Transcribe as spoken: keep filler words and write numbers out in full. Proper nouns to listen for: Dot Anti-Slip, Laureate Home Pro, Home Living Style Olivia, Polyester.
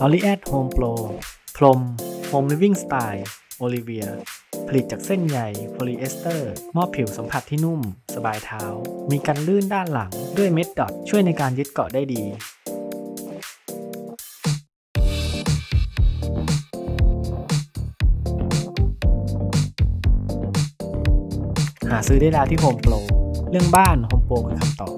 Laureate Home Pro พรม Home Living Style Olivia ผลิตจากเส้นใยโพลีเอสเตอร์มอบผิวสัมผัสที่นุ่มสบายเท้ามีกันลื่นด้านหลังด้วยเม็ดดอทช่วยในการยึดเกาะได้ดีหาซื้อได้แล้วที่ Home Pro เรื่องบ้าน Home Pro คือคำตอบ